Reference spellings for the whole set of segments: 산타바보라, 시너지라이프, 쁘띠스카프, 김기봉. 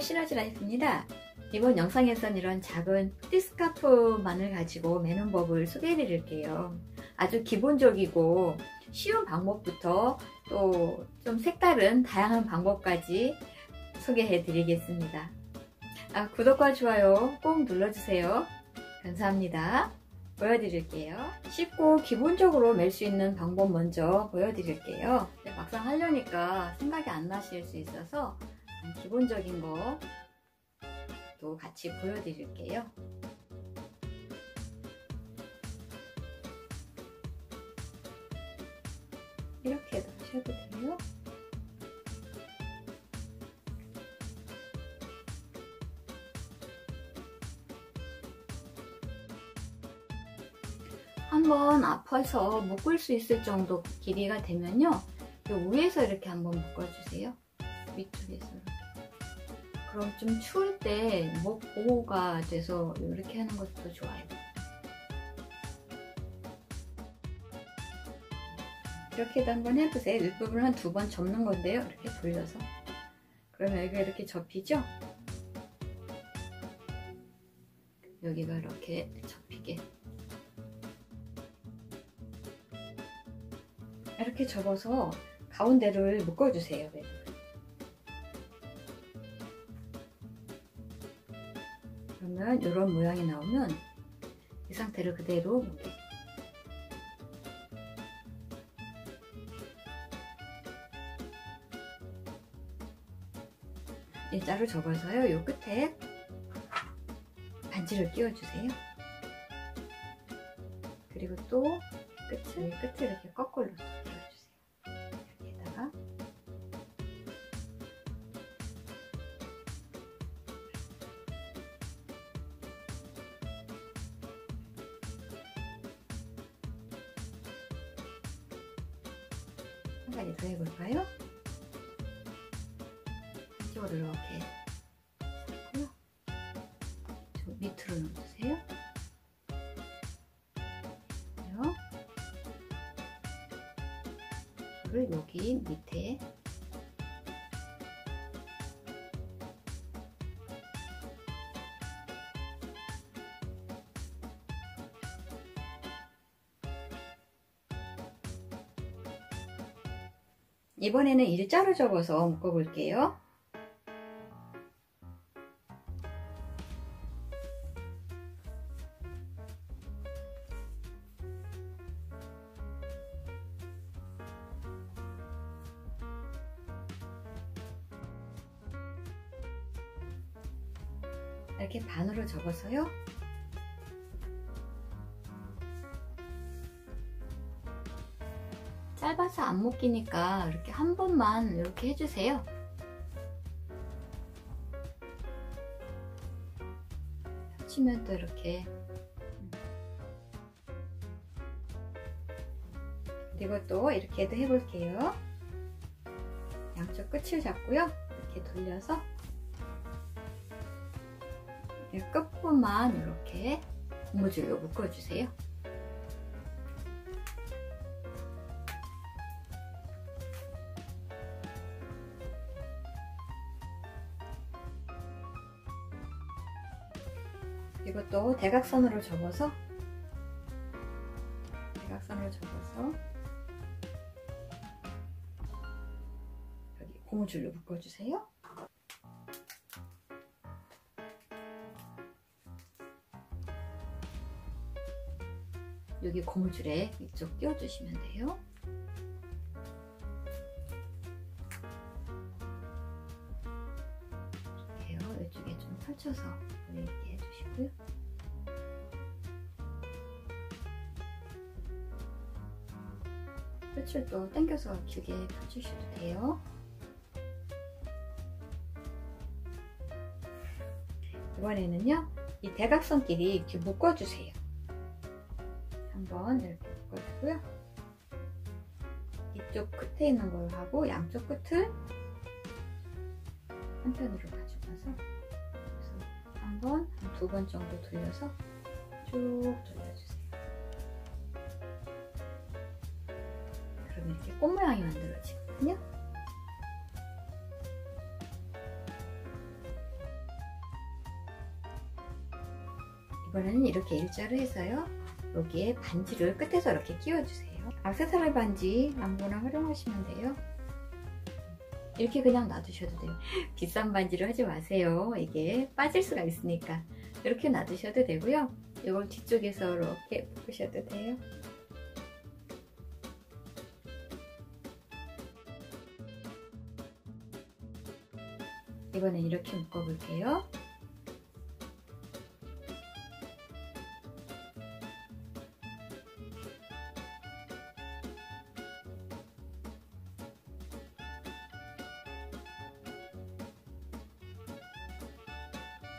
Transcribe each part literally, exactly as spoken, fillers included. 안녕하세요, 시너지라이프입니다. 이번 영상에선 이런 작은 쁘띠스카프만을 가지고 매는 법을 소개해드릴게요. 아주 기본적이고 쉬운 방법부터 또 좀 색다른 다양한 방법까지 소개해드리겠습니다. 아, 구독과 좋아요 꼭 눌러주세요. 감사합니다. 보여드릴게요. 쉽고 기본적으로 맬 수 있는 방법 먼저 보여드릴게요. 막상 하려니까 생각이 안 나실 수 있어서 기본적인 것도 같이 보여드릴게요. 이렇게 넣으셔도 돼요. 한번 아파서 묶을 수 있을 정도 길이가 되면요, 위에서 이렇게 한번 묶어주세요. 위쪽에서. 그럼 좀 추울 때 목 보호가 돼서 이렇게 하는 것도 좋아요. 이렇게도 한번 해보세요. 윗부분을 한 두 번 접는 건데요, 이렇게 돌려서. 그러면 여기가 이렇게 접히죠? 여기가 이렇게 접히게. 이렇게 접어서 가운데를 묶어주세요. 그러면 이런 모양이 나오면 이 상태를 그대로 묶어요. 일자로 접어서요, 이 끝에 반지를 끼워주세요. 그리고 또 끝을 끝을 이렇게 거꾸로 한 가지 더 해볼까요? 이쪽으로 이렇게 잡고요. 저 밑으로 넣어주세요. 그리고 여기 밑에 이번에는 일자로 접어서 묶어볼게요. 이렇게 반으로 접어서요. 짧아서 안 묶이니까 이렇게 한 번만 이렇게 해주세요. 펼치면 또 이렇게. 그리고 또 이렇게도 해볼게요. 양쪽 끝을 잡고요. 이렇게 돌려서 이 끝부분만 이렇게 고무줄로 묶어주세요. 그리고 또 대각선으로 접어서 대각선으로 접어서 여기 고무줄로 묶어주세요. 여기 고무줄에 이쪽 끼워주시면 돼요. 이렇게요. 이쪽에 좀 펼쳐서 올리게 해주시고요. 끝을 또 당겨서 길게 펼치셔도 돼요. 이번에는요, 이 대각선끼리 이렇게 묶어주세요. 한번 이렇게 묶어주고요. 이쪽 끝에 있는 걸 하고 양쪽 끝을 한편으로 가져가서 한 번, 두 번 정도 돌려서 쭉 돌려주세요. 그러면 이렇게 꽃 모양이 만들어지거든요. 이번에는 이렇게 일자로 해서요, 여기에 반지를 끝에서 이렇게 끼워주세요. 액세서리 반지 아무거나 활용하시면 돼요. 이렇게 그냥 놔두셔도 돼요. 비싼 반지를 하지 마세요. 이게 빠질 수가 있으니까. 이렇게 놔두셔도 되고요. 이걸 뒤쪽에서 이렇게 묶으셔도 돼요. 이번엔 이렇게 묶어볼게요.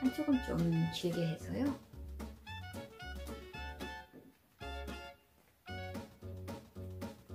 한쪽은 좀 길게 해서요.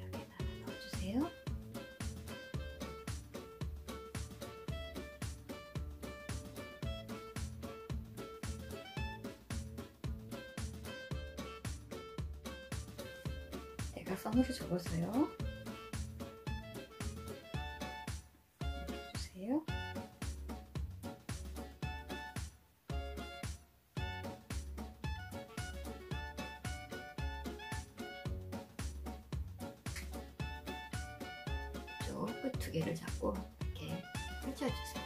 여기에다가 넣어주세요. 내가 썸으로 접어서요. 넣어주세요. 끝 두 개를 잡고 이렇게 펼쳐주세요.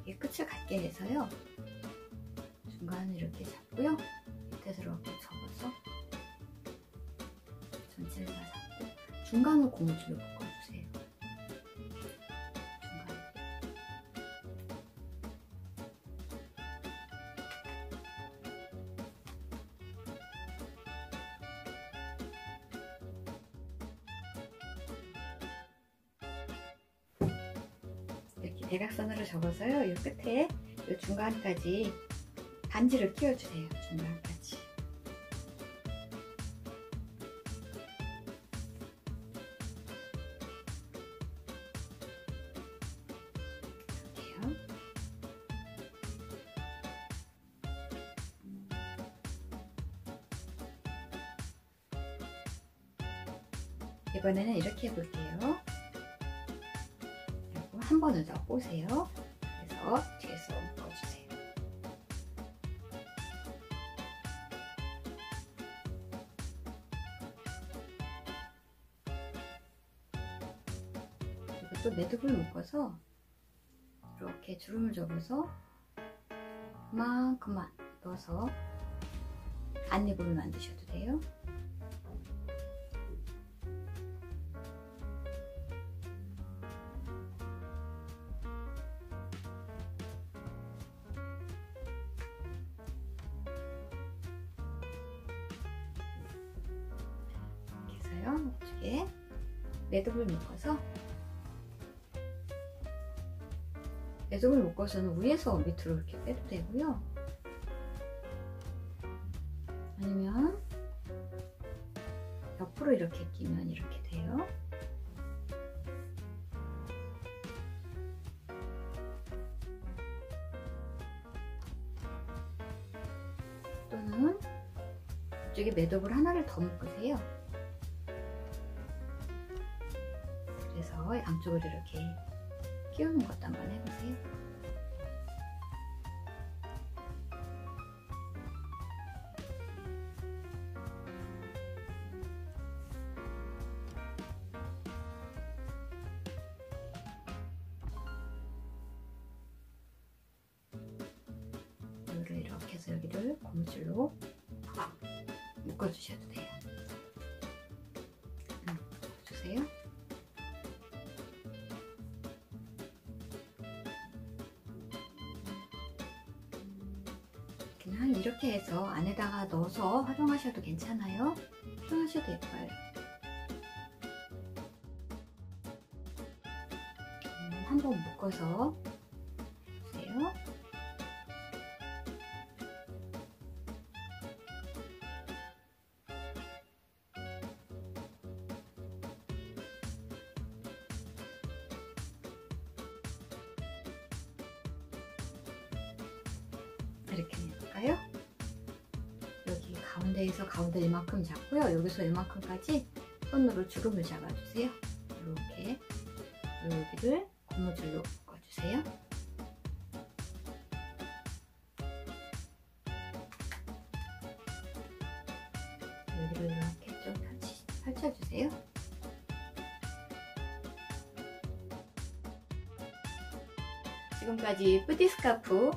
여기 끝을 갖게 해서요. 중간을 이렇게 잡고요. 밑에서 이렇게 접어서. 전체를 다 잡고 중간을 고무줄로 묶어주세요. 중간에. 이렇게 대각선으로 접어서요. 이 끝에 이 중간까지 반지를 끼워주세요. 중간까지. 이번에는 이렇게 해볼게요. 그리고 한 번을 더 꼬세요. 그래서 뒤에서 묶어주세요. 그리고 또 매듭을 묶어서 이렇게 주름을 접어서 그만큼만 넣어서 안입으로 만드셔도 돼요. 이쪽에 매듭을 묶어서 매듭을 묶어서는 위에서 밑으로 이렇게 빼도 되고요. 아니면 옆으로 이렇게 끼면 이렇게 돼요. 또는 이쪽에 매듭을 하나를 더 묶으세요. 그래서 양쪽을 이렇게 끼우는 것도 한번 해보세요. 이거를 이렇게 해서 여기를 고무줄로 묶어주셔도 돼요. 묶어주세요. 그냥 이렇게 해서 안에다가 넣어서 활용하셔도 괜찮아요. 활용하셔도 예뻐요. 음, 한번 묶어서 해주세요. 이렇게 해볼까요? 여기 가운데에서 가운데 이만큼 잡고요. 여기서 이만큼까지 손으로 주름을 잡아주세요. 이렇게 여기를 고무줄로 묶어주세요. 여기를 이렇게 좀 펼치, 펼쳐주세요. 지금까지 쁘띠스카프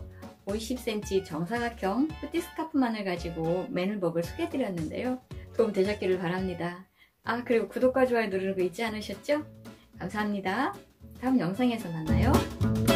오십 센티미터 정사각형 쁘띠스카프만을 가지고 매는 법을 소개해드렸는데요. 도움 되셨기를 바랍니다. 아, 그리고 구독과 좋아요 누르는 거 잊지 않으셨죠? 감사합니다. 다음 영상에서 만나요.